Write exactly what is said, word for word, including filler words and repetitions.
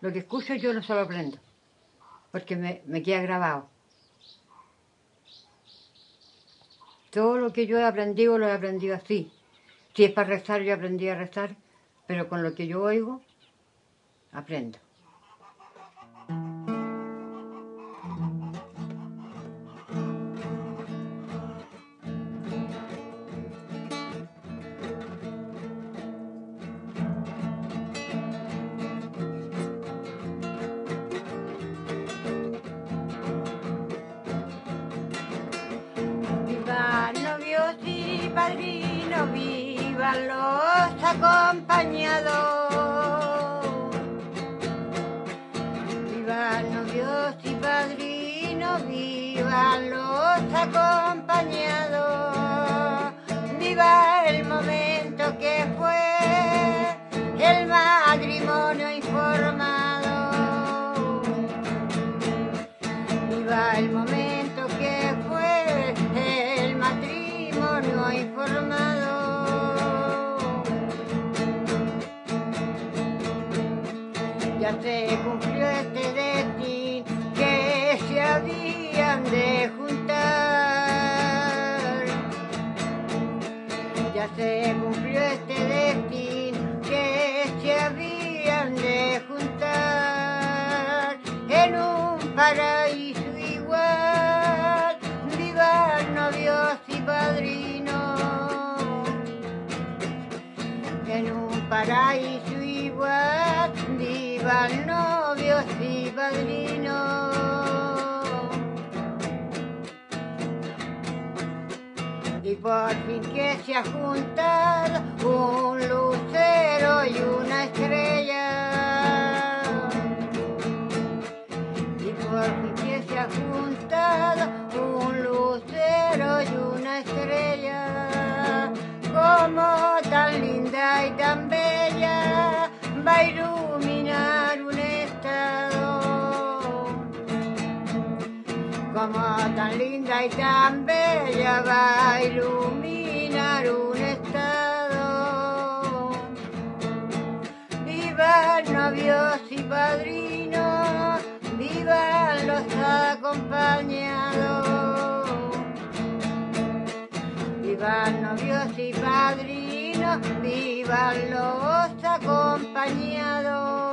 Lo que escucho yo no se lo aprendo, porque me, me queda grabado. Todo lo que yo he aprendido, lo he aprendido así. Si es para rezar, yo aprendí a rezar, pero con lo que yo oigo, aprendo. Padrino, vivan los acompañados. Vivan novios y padrinos, vivan los acompañados. Viva el momento que fue el matrimonio informado. Viva el momento. Ya se cumplió este destino que se habían de juntar. Ya se cumplió este destino que se habían de juntar en un paraíso igual. Vivan novios y padrinos en un paraíso igual. Vivan novios y padrinos. Y por fin que se ha juntado un lucero y una estrella. Y por fin que se ha juntado un lucero y una estrella. Como tan linda y tan bella va a iluminar un estado. Como tan linda y tan bella va a iluminar un estado. Vivan novios y padrinos, vivan los acompañados. Vivan novios y padrinos, vivan los acompañados.